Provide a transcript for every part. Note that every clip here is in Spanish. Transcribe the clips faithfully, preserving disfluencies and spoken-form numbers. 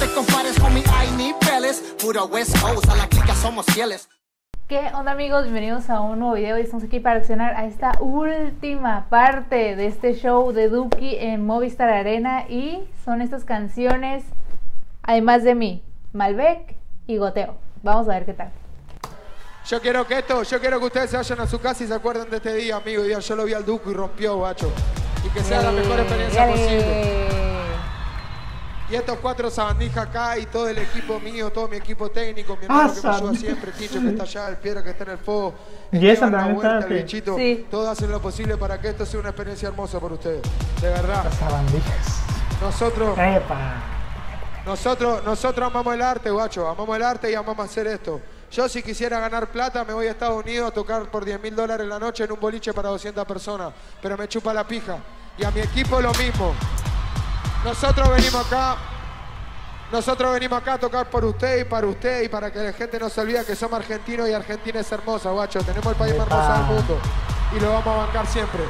te compares con mi hay niveles. Puro West Coast, a la clica somos fieles. ¿Qué onda, amigos? Bienvenidos a un nuevo video y estamos aquí para reaccionar a esta última parte de este show de Duki en Movistar Arena. Y son estas canciones, además de mí, Malbec y Goteo. Vamos a ver qué tal. Yo quiero que esto, yo quiero que ustedes se vayan a su casa y se acuerden de este día, amigo. Yo lo vi al Duki y rompió, guacho. Y que sea la mejor experiencia Dale. posible. Y estos cuatro sabandijas acá y todo el equipo mío, todo mi equipo técnico, mi hermano Asam, que me ayuda siempre, Tito que está allá, el Piedra que está en el fuego, el yes, Iván, la vuelta, el bichito, sí. Todos hacen lo posible para que esto sea una experiencia hermosa por ustedes. De verdad. Las sabandijas. Nosotros, nosotros, nosotros amamos el arte, guacho, amamos el arte y amamos hacer esto. Yo si quisiera ganar plata me voy a Estados Unidos a tocar por diez mil dólares la noche en un boliche para doscientas personas, pero me chupa la pija. Y a mi equipo lo mismo. Nosotros venimos acá, nosotros venimos acá a tocar por usted y para usted y para que la gente no se olvide que somos argentinos y Argentina es hermosa, guacho. Tenemos el país más hermoso del mundo y lo vamos a bancar siempre.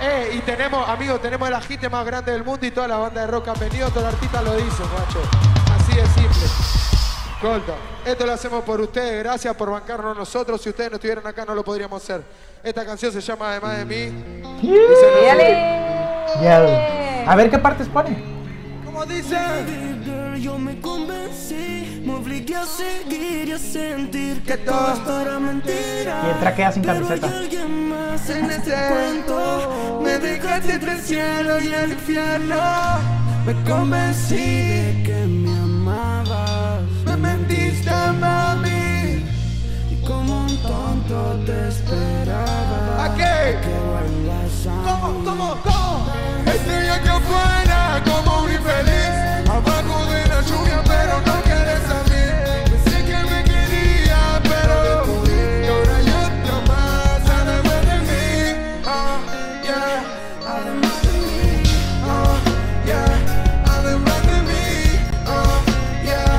Eh, y tenemos, amigos, tenemos el ajite más grande del mundo y todas las bandas de rock han venido, todos los artistas lo dicen, guacho. Así de simple. Colta, esto lo hacemos por ustedes, gracias por bancarnos nosotros. Si ustedes no estuvieran acá no lo podríamos hacer. Esta canción se llama Además de mí. Yeah. A ver qué partes pone. Dice, yo me convencí, me obligué a seguir y a sentir que todo es para mentira. Y entra queda sin camiseta. En este cuento me dejaste entre el cielo y el infierno. Me convencí de que me amabas. Me mentiste, mami. Y como un tonto te esperaba. ¿A qué? ¿Cómo? ¿Cómo? ¿Cómo? Este día que fuera como un infeliz, abajo de la lluvia, pero no querés a mí. Pensé que me quería, pero y ahora yo te amas, además de mí. Ah, yeah, además de mí. Ah, yeah,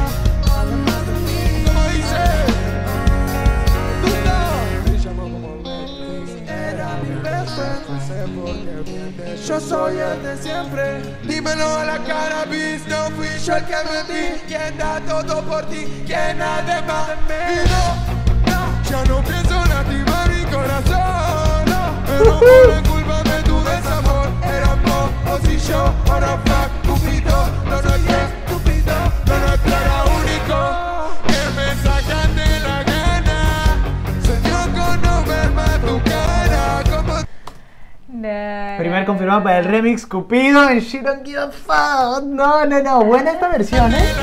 además de mí. Ah, yeah, además de mí. ¿Cómo dice? ¡Tú no! Era mi beso. Yo soy el de siempre. Dímelo a la cara, bis. No fui yo el que mentí. Quien da todo por ti, quien además de mí. Y no, no, ya no pienso lastimar mi corazón. No, pero por la culpa de tu desamor. Era vos, o si yo, ahora fuck, Tupito. No, no, yes, Tupito. No, no, es clara, único. Que me sacan de la gana. Señor, con no ver más tu cara. Como No, Primer no, confirmado no, para el remix Cupido en She Don't Give a Fuck. No, no, no, buena esta versión, ¿eh?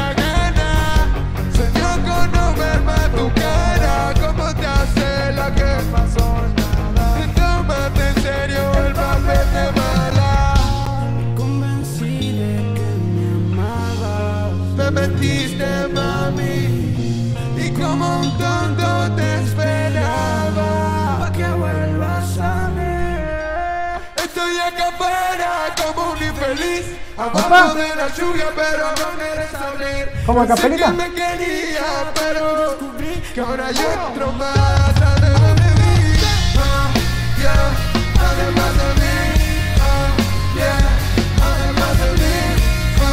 Me mentiste, mami, y como un tonto te esperaba pa' que vuelvas a mí. Estoy acá para como un infeliz, abajo de la lluvia, pero no querés abrir. ¿Cómo acá, Pelita? Me quería, pero descubrí que ahora yo entro más. Además de mí, ah, yeah, además de mí, ah, yeah, además de mí, ah,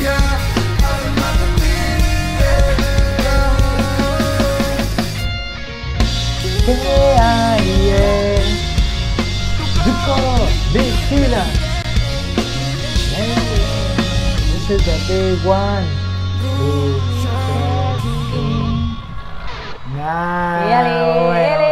yeah, además de mí, yeah, yeah, yeah, yeah, yeah. Vigila. This is the big one. Two, three, nah, bueno.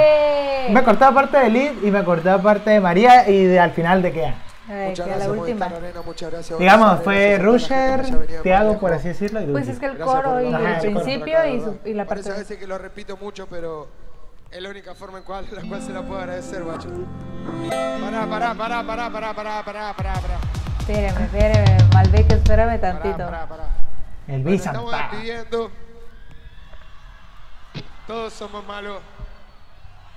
Me cortaba parte de Lid y me cortaba parte de María y de, al final de Kea. Muchas gracias, la última. Arena, muchas gracias. Digamos, fue Rusher, Tiago, por así decirlo. Y pues es que el coro y el principio y, su, y la parte. A veces que lo repito mucho, pero es la única forma en cual, la cual se la puedo agradecer, guacho. Pará, pará, pará, pará, pará, pará, pará, pará, pará. Espérame, espérame, Malbec, espérame tantito. Pará, pará, pará. El Visa. Bueno, estamos despidiendo. Todos somos malos.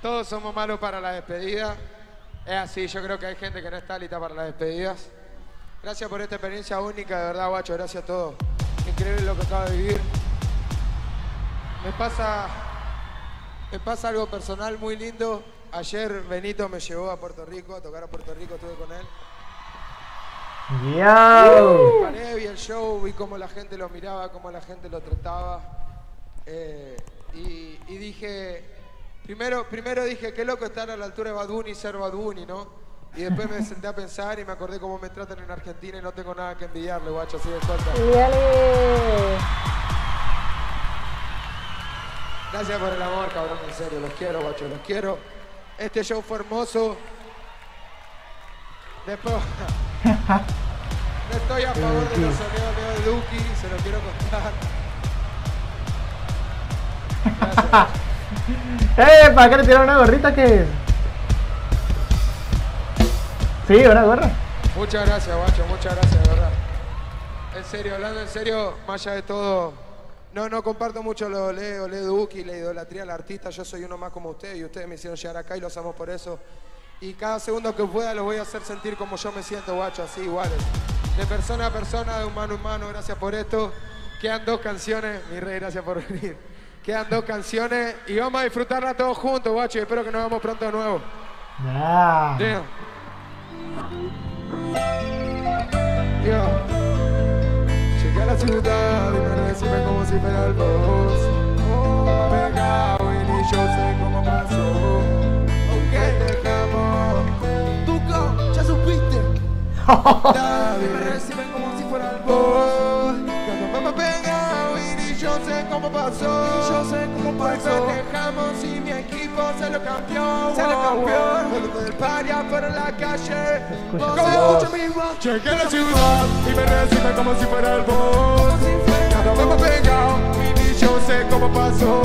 Todos somos malos para la despedida. Es así, yo creo que hay gente que no está lista para las despedidas. Gracias por esta experiencia única, de verdad, guacho. Gracias a todos. Increíble lo que acabo de vivir. Me pasa... Me pasa algo personal muy lindo. Ayer Benito me llevó a Puerto Rico, a tocar a Puerto Rico, estuve con él. Yo. Gané el show, vi cómo la gente lo miraba, cómo la gente lo trataba. Eh, y, y dije, primero, primero dije, qué loco estar a la altura de Bad Bunny y ser Bad Bunny, ¿no? Y después me senté a pensar y me acordé cómo me tratan en Argentina y no tengo nada que envidiarle, guacho, así de corta. ¡Dale! Gracias por el amor, cabrón, en serio, los quiero, guacho, los quiero. Este show fue hermoso. Después... No estoy a favor de los sonidos de Duki, se lo quiero contar. Gracias. ¡Eh! ¿Para qué le tiraron una gorrita que...? Sí, una gorra. Muchas gracias, guacho, muchas gracias, de verdad. En serio, hablando en serio, más allá de todo, no, no comparto mucho lo olé, olé Duki, la idolatría al artista, yo soy uno más como ustedes y ustedes me hicieron llegar acá y los amo por eso. Y cada segundo que pueda lo voy a hacer sentir como yo me siento, guacho, así iguales. De persona a persona, de humano a humano, gracias por esto. Quedan dos canciones, mi rey, gracias por venir. Quedan dos canciones y vamos a disfrutarla todos juntos, guacho, y espero que nos vemos pronto de nuevo. Nah. Yeah. Yeah. Llegué a la ciudad y me reciben como si fuera el boss. Oh, me cago y yo sé cómo pasó. Tuco, ya supiste. Me reciben como si fuera el boss. Cuando me pegado y yo sé cómo pasó. Y yo sé cómo pasó. Dejamos y mi equipo se lo campeó. Se lo campeó. El party afuera en la calle. Llegué a la ciudad y me reciben como si fuera el boss. Cuando me pegado y yo sé cómo pasó.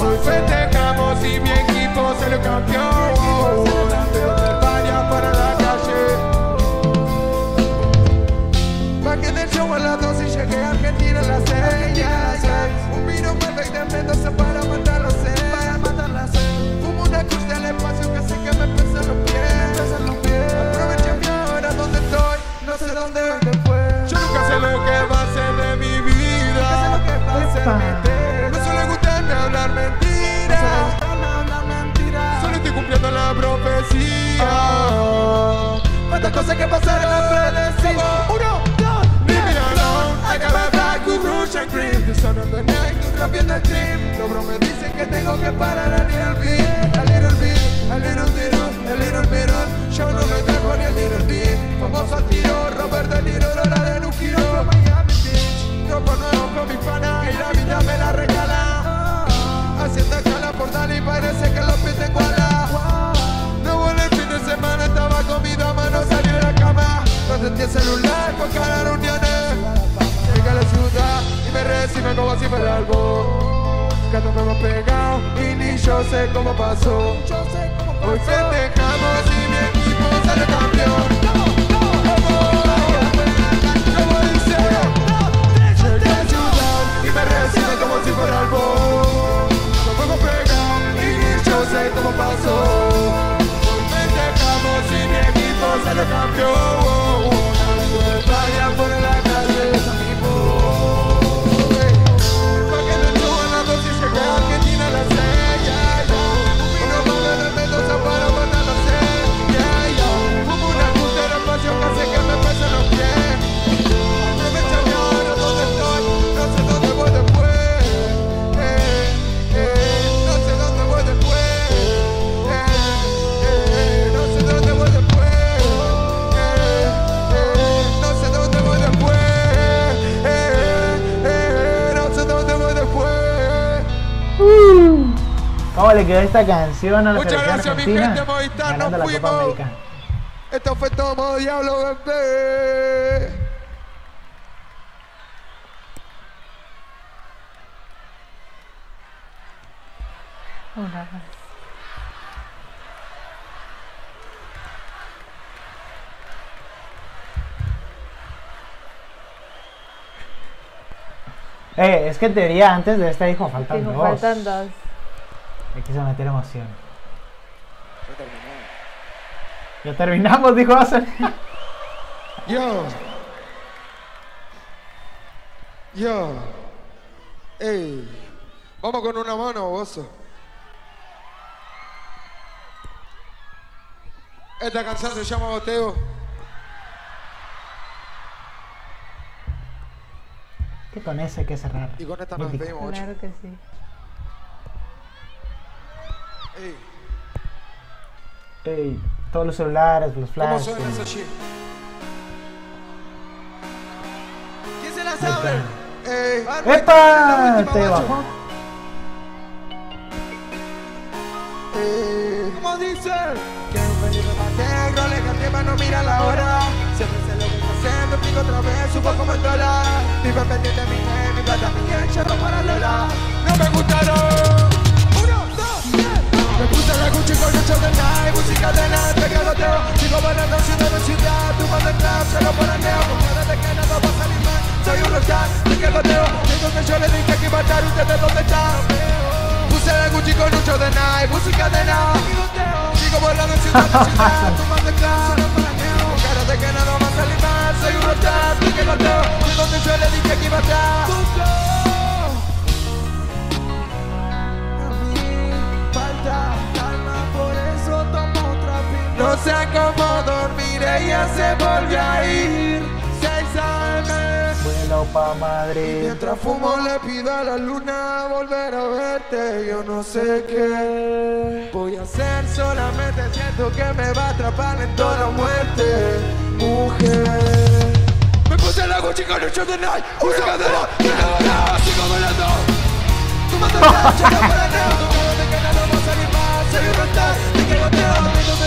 Hoy festejamos y mi equipo se lo campeó. Del baño para la calle. Baqué del show a las dos y llegué a Argentina a las seis. Un vino perfecto en Mendoza para matar la sed. Fumo una cruz del espacio que sé que me pesa los pies. Aproveché mi hora donde estoy, no sé dónde fue. Yo nunca sé lo que va a ser de mi vida. Nunca sé lo que va a ser de mi vida. Hablar mentiras, solo estoy cumpliendo la profecía. Cuántas cosas que pasaron las predecís. Uno, dos, leave me alone. I got my back with Rouge and Cream. The sun on the night, rompiendo el dream. Los bros me dicen que tengo que parar a little bit, a little bit, a little bit, a little bit. Yo no me dejo ni a little bit. Famoso al tiro, Robert De Niro, Lola de Nukiro. From Miami Beach, ropa nueva con mi pana y la vida me la regala. Haciendo escala por Dali, parece que lo pide en Guadalajara. No volé el fin de semana, estaba con mi dama, no salí de la cama. No sentí el celular con cara de reuniones. Llegué a la ciudad y me reciben como si fuera el boss. Cuando me hemos pegado y ni yo sé cómo pasó. Hoy festejamos y mi equipo sale campeón. Llegué a la ciudad y me reciben como si fuera el boss. Y yo sé cómo pasó. Me dejamos y mi equipo se lo cambió. Vaya por la calle de mi voz. Pa' que le suban las dos y se quedan que tiene la sella. Y no puedo de Mendoza para matar la sella. Como una puntera pasión que hace que me pesen los pies. No me echan ahora donde estoy, no sé dónde voy después. ¿Cómo le quedó esta canción a la Muchas gracias, mi gente, Movistar, nos fuimos. Esto fue todo, modo diablo, bebé. Una vez. Eh, es que en teoría antes de esta dijo faltan dijo, dos. Faltan dos. Me quiso meter emoción. Ya terminamos. Ya terminamos, dijo Asam. Yo. Yo. Ey. Vamos con una mano, oso. Esta canción se llama Goteo. Que con ese hay que cerrar. Y con esta nos despedimos. Claro que sí. Ey. Ey. Todos los celulares, los flash. ¿Cómo suena esa shit? ¿Quién se la sabe? Ey. ¡Epa! Te bajó. Ey. ¿Cómo dice? Que un venido más negro, le canté para no mirar la hora. Siempre se lo me explico otra vez, subo como el dólar. Vivo pendiente de mi nene, mi plata, mi enche, para Lola. No me gustaron. Uno, dos, tres. Me gusta la Gucci con el show de night, música de night, pega Goteo. Sigo bailando ciudad en ciudad, tu madre trap, se lo paraneo. Con ganas de que nada va a salir mal, soy un rockstar, soy que Goteo. Entonces yo le dije que iba a estar, ustedes dónde están. Puse la Gucci con el show de night, música de night. Sigo bailando ciudad en ciudad, tu madre trap, se lo paraneo. Con ganas de que nada va a salir mal. Soy un rockstar, soy que Goteo. De donde yo le dije que iba a estar. A mí falta calma, por eso tomo otra pila. No sé cómo dormir, ella se volvió a ir. seis a m Vuelo pa' Madrid. Mientras fumo le pido a la luna volver a verte. Yo no sé qué voy a hacer, solamente siento que me va a atrapar en toda muerte. Mujer, me puse la Gucci con el show de night, usa cadera, que ahora sigo volando. Tu madre chela para nada, tu madre que nada va a salir más, soy un rockstar, te que Goteo. No me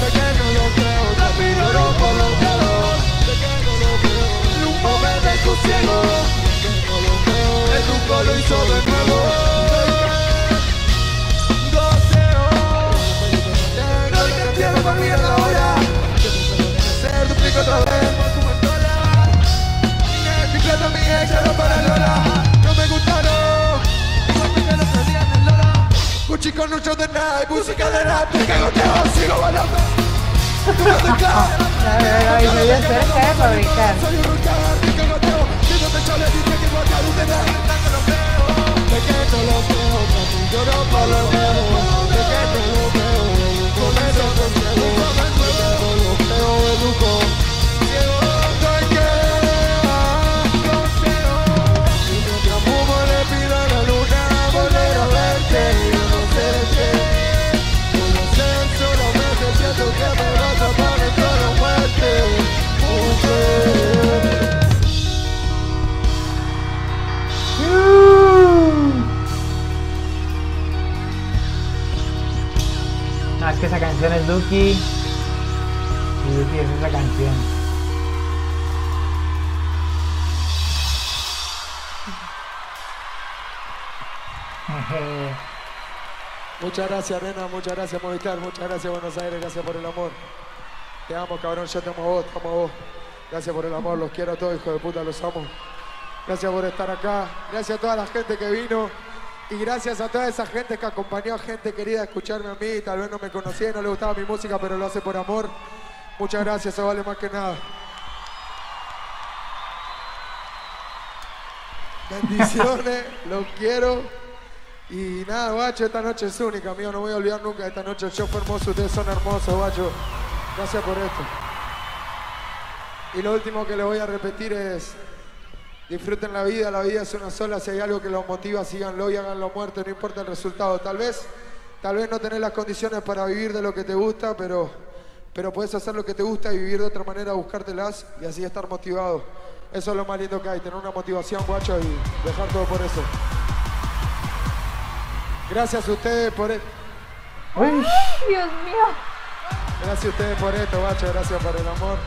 Pequeño yo creo, rápido no colocado. Pequeño yo creo, no me dejo ciego. Pequeño yo creo, el truco lo hizo de nuevo. Otra vez por tu mentola. Mi plata, mi echado para Lola. No me gustaron. Porque me los hacían en Lola. Gucci con un show de night, música de rap. Te que Goteo, sigo bailando. Tu música. La y me dio cerca de fabricar. Soy un rockstar, te que Goteo. Si no te chole, dije que voy a estar. Usted está gritando, lo creo. Te que te lo creo. Lloro por lo veo. Te que te lo creo. Con eso consigo. Te que te lo creo, educo. No, es que esa canción es Duki. Y Duki es esa canción. Muchas gracias, Arena. Muchas gracias, Movistar. Muchas gracias, Buenos Aires. Gracias por el amor. Te amo, cabrón. Yo te amo a vos, te amo a vos. Gracias por el amor. Los quiero a todos, hijo de puta. Los amo. Gracias por estar acá. Gracias a toda la gente que vino. Y gracias a toda esa gente que acompañó a gente querida a escucharme a mí. Tal vez no me conocía y no le gustaba mi música, pero lo hace por amor. Muchas gracias, eso vale más que nada. Bendiciones, los quiero. Y nada, guacho, esta noche es única, amigo. No voy a olvidar nunca esta noche. El show fue hermoso, ustedes son hermosos, guacho. Gracias por esto. Y lo último que les voy a repetir es... Disfruten la vida, la vida es una sola. Si hay algo que los motiva, síganlo y háganlo muerto. No importa el resultado. Tal vez, tal vez no tenés las condiciones para vivir de lo que te gusta, pero, pero puedes hacer lo que te gusta y vivir de otra manera, buscártelas y así estar motivado. Eso es lo más lindo que hay, tener una motivación, guacho, y dejar todo por eso. Gracias a ustedes por esto. ¡Uy, Dios mío! Gracias a ustedes por esto, guacho. Gracias por el amor.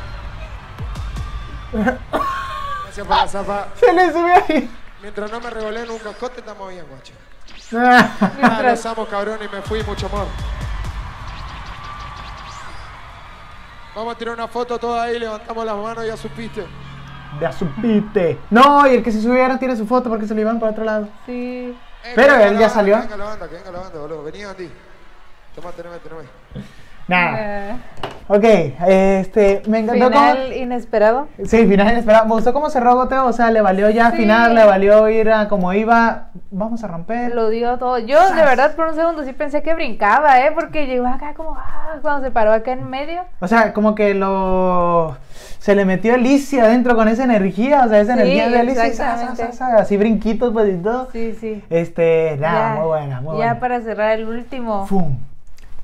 Gracias por la zapa. Se le subió ahí. Mientras no me regoleen en un cascote, estamos bien, guacho. Ah, los amo, cabrón, y me fui, mucho amor. Vamos a tirar una foto toda ahí, levantamos las manos y ya supiste. Ya supiste. No, y el que se subiera tiene su foto porque se lo iban para otro lado. Sí. Eh, Pero él ya salió. Que venga la banda, que venga la banda, boludo. Vení, Andy. Toma, teneme, teneme. Nada. Uh, ok, este, me encantó. ¿Final cómo... inesperado? Sí, final inesperado. Me gustó cómo cerró Goteo, o sea, le valió ya sí. Final, le valió ir a como iba. Vamos a romper. Lo dio todo. Yo, ¡sas! De verdad, por un segundo sí pensé que brincaba, ¿eh? Porque llegó acá como, ah, cuando se paró acá en medio. O sea, como que lo... se le metió Alicia adentro con esa energía, o sea, esa sí, energía de Alicia, sa, sa, sa, así brinquitos pues y todo. Sí, sí. Este, nada, ya, muy buena, muy ya buena. Ya para cerrar el último. ¡Fum!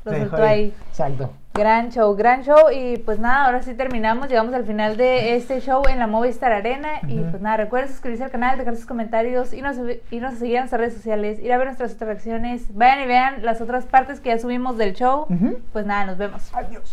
Lo soltó ahí. Exacto. Gran show, gran show. Y pues nada, ahora sí terminamos, llegamos al final de este show en la Movistar Arena. Uh-huh. Y pues nada, recuerden suscribirse al canal, dejar sus comentarios, y nos, y nos seguir en nuestras redes sociales, ir a ver nuestras otras reacciones. Vayan y vean las otras partes que ya subimos del show. Uh-huh. Pues nada, nos vemos. Adiós.